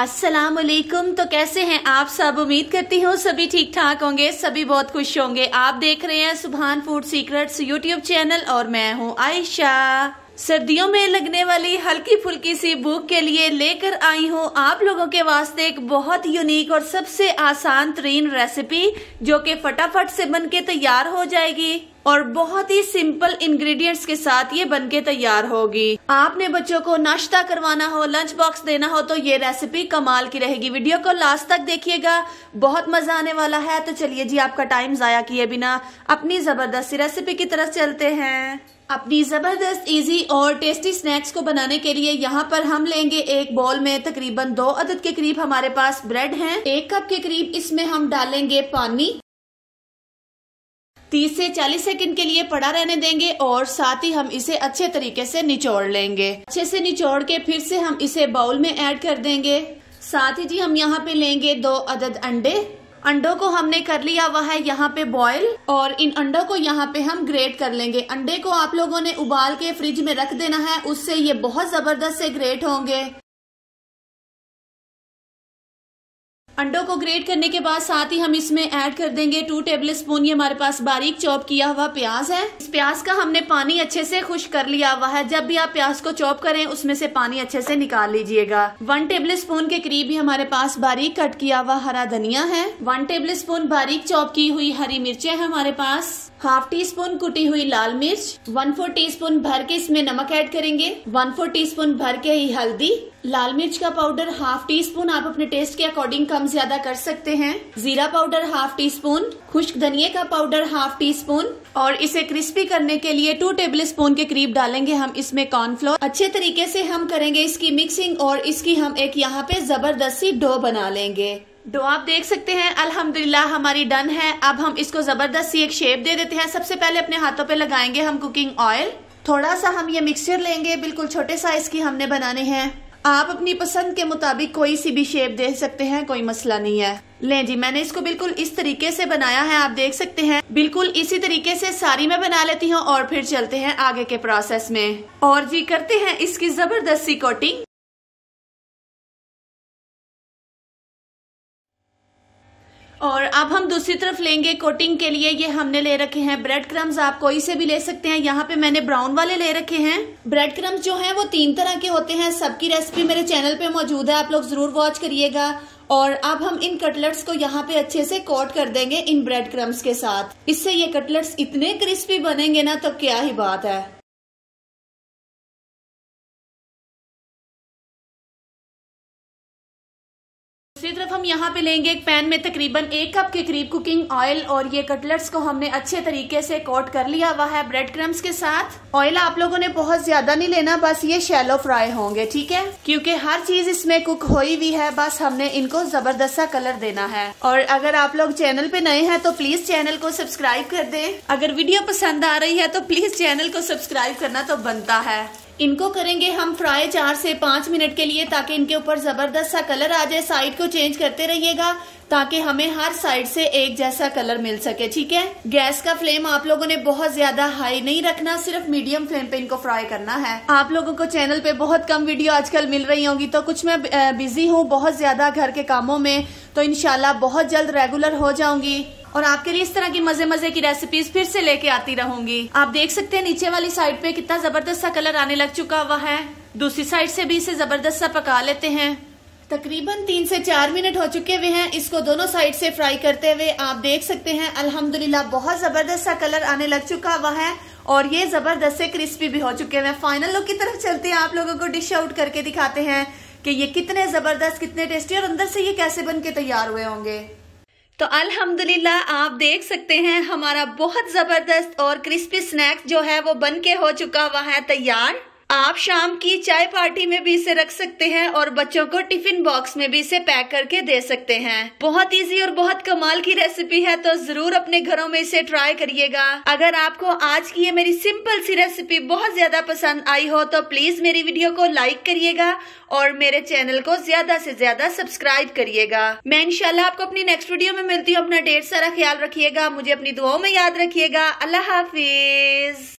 अस्सलामुअलैकुम। तो कैसे हैं आप सब? उम्मीद करती हूँ सभी ठीक ठाक होंगे, सभी बहुत खुश होंगे। आप देख रहे हैं सुभान फूड सीक्रेट्स यूट्यूब चैनल और मैं हूँ आयशा। सर्दियों में लगने वाली हल्की फुल्की सी भूख के लिए लेकर आई हूँ आप लोगों के वास्ते एक बहुत यूनिक और सबसे आसान तरीन रेसिपी, जो कि फटाफट से बनके तैयार हो जाएगी और बहुत ही सिंपल इंग्रेडिएंट्स के साथ ये बनके तैयार होगी। आपने बच्चों को नाश्ता करवाना हो, लंच बॉक्स देना हो तो ये रेसिपी कमाल की रहेगी। वीडियो को लास्ट तक देखिएगा, बहुत मजा आने वाला है। तो चलिए जी, आपका टाइम जाया किए बिना अपनी जबरदस्त रेसिपी की तरफ चलते हैं। अपनी जबरदस्त इजी और टेस्टी स्नैक्स को बनाने के लिए यहाँ पर हम लेंगे एक बॉल में तकरीबन 2 अदद के करीब हमारे पास ब्रेड हैं। 1 कप के करीब इसमें हम डालेंगे पानी। 30 से 40 सेकंड के लिए पड़ा रहने देंगे और साथ ही हम इसे अच्छे तरीके से निचोड़ लेंगे। अच्छे से निचोड़ के फिर से हम इसे बाउल में ऐड कर देंगे। साथ ही जी हम यहाँ पे लेंगे 2 अदद अंडे। अंडों को हमने कर लिया हुआ है यहाँ पे बॉईल और इन अंडों को यहाँ पे हम ग्रेट कर लेंगे। अंडे को आप लोगों ने उबाल के फ्रिज में रख देना है, उससे ये बहुत जबरदस्त से ग्रेट होंगे। अंडों को ग्रेट करने के बाद साथ ही हम इसमें ऐड कर देंगे 2 टेबलस्पून ये हमारे पास बारीक चॉप किया हुआ प्याज है। इस प्याज का हमने पानी अच्छे से खुश्क कर लिया हुआ है। जब भी आप प्याज को चॉप करें उसमें से पानी अच्छे से निकाल लीजिएगा। 1 टेबलस्पून के करीब ही हमारे पास बारीक कट किया हुआ हरा धनिया है। 1 टेबलस्पून बारीक चॉप की हुई हरी मिर्चें है हमारे पास। 1/2 टीस्पून कुटी हुई लाल मिर्च। 1/4 टीस्पून भर के इसमें नमक ऐड करेंगे। 1/4 टीस्पून भर के ही हल्दी। लाल मिर्च का पाउडर 1/2 टीस्पून, आप अपने टेस्ट के अकॉर्डिंग कम ज्यादा कर सकते हैं। जीरा पाउडर 1/2 टीस्पून। खुश्क धनिया का पाउडर 1/2 टीस्पून। और इसे क्रिस्पी करने के लिए 2 टेबलस्पून के करीब डालेंगे हम इसमें कॉर्नफ्लोर। अच्छे तरीके से हम करेंगे इसकी मिक्सिंग और इसकी हम एक यहाँ पे जबरदस्ती डो बना लेंगे। डो आप देख सकते हैं अल्हम्दुलिल्लाह हमारी डन है। अब हम इसको जबरदस्त सी एक शेप दे देते हैं। सबसे पहले अपने हाथों पे लगाएंगे हम कुकिंग ऑयल। थोड़ा सा हम ये मिक्सचर लेंगे, बिल्कुल छोटे साइज की हमने बनाने हैं। आप अपनी पसंद के मुताबिक कोई सी भी शेप दे सकते हैं, कोई मसला नहीं है। लें जी, मैंने इसको बिल्कुल इस तरीके से बनाया है, आप देख सकते हैं। बिल्कुल इसी तरीके से सारी मैं बना लेती हूँ और फिर चलते हैं आगे के प्रोसेस में। और जी करते हैं इसकी जबरदस्त सी कोटिंग। और अब हम दूसरी तरफ लेंगे कोटिंग के लिए, ये हमने ले रखे हैं ब्रेड क्रम्स। आप कोई से भी ले सकते हैं, यहाँ पे मैंने ब्राउन वाले ले रखे हैं। ब्रेड क्रम्स जो हैं वो 3 तरह के होते हैं। सबकी रेसिपी मेरे चैनल पे मौजूद है, आप लोग जरूर वॉच करिएगा। और अब हम इन कटलेट्स को यहाँ पे अच्छे से कोट कर देंगे इन ब्रेड क्रम्स के साथ। इससे ये कटलेट्स इतने क्रिस्पी बनेंगे ना, तो क्या ही बात है। दूसरी तरफ हम यहाँ पे लेंगे एक पैन में तकरीबन 1 कप के करीब कुकिंग ऑयल और ये कटलेट्स को हमने अच्छे तरीके से कोट कर लिया हुआ है ब्रेड क्रम्स के साथ। ऑयल आप लोगों ने बहुत ज्यादा नहीं लेना, बस ये शैलो फ्राई होंगे, ठीक है, क्योंकि हर चीज इसमें कुक हुई हुई है। बस हमने इनको जबरदस्त सा कलर देना है। और अगर आप लोग चैनल पे नए हैं तो प्लीज चैनल को सब्सक्राइब कर दे। अगर वीडियो पसंद आ रही है तो प्लीज चैनल को सब्सक्राइब करना तो बनता है। इनको करेंगे हम फ्राई 4 से 5 मिनट के लिए, ताकि इनके ऊपर जबरदस्त सा कलर आ जाए। साइड को चेंज करते रहिएगा ताकि हमें हर साइड से एक जैसा कलर मिल सके, ठीक है। गैस का फ्लेम आप लोगों ने बहुत ज्यादा हाई नहीं रखना, सिर्फ मीडियम फ्लेम पे इनको फ्राई करना है। आप लोगों को चैनल पे बहुत कम वीडियो आजकल मिल रही होंगी, तो कुछ मैं बिजी हूँ बहुत ज्यादा घर के कामों में, तो इंशाल्लाह बहुत जल्द रेगुलर हो जाऊंगी और आपके लिए इस तरह की मजे मजे की रेसिपीज फिर से लेके आती रहूंगी। आप देख सकते हैं नीचे वाली साइड पे कितना जबरदस्त सा कलर आने लग चुका हुआ है। दूसरी साइड से भी इसे जबरदस्त सा पका लेते हैं। तकरीबन 3 से 4 मिनट हो चुके हुए हैं। इसको दोनों साइड से फ्राई करते हुए आप देख सकते हैं अल्हम्दुलिल्लाह बहुत जबरदस्त सा कलर आने लग चुका हुआ है और ये जबरदस्त से क्रिस्पी भी हो चुके हैं। फाइनल लुक की तरफ चलते हैं, आप लोगों को डिश आउट करके दिखाते हैं कि ये कितने जबरदस्त, कितने टेस्टी और अंदर से ये कैसे बन के तैयार हुए होंगे। तो अल्हम्दुलिल्लाह आप देख सकते हैं हमारा बहुत जबरदस्त और क्रिस्पी स्नैक्स जो है वो बन के हो चुका हुआ है तैयार। आप शाम की चाय पार्टी में भी इसे रख सकते हैं और बच्चों को टिफिन बॉक्स में भी इसे पैक करके दे सकते हैं। बहुत इजी और बहुत कमाल की रेसिपी है, तो जरूर अपने घरों में इसे ट्राई करिएगा। अगर आपको आज की ये मेरी सिंपल सी रेसिपी बहुत ज्यादा पसंद आई हो तो प्लीज मेरी वीडियो को लाइक करिएगा और मेरे चैनल को ज्यादा से ज्यादा सब्सक्राइब करिएगा। मैं इंशाल्लाह आपको अपनी नेक्स्ट वीडियो में मिलती हूँ। अपना ढेर सारा ख्याल रखिएगा, मुझे अपनी दुआओं में याद रखिएगा। अल्लाह हाफिज।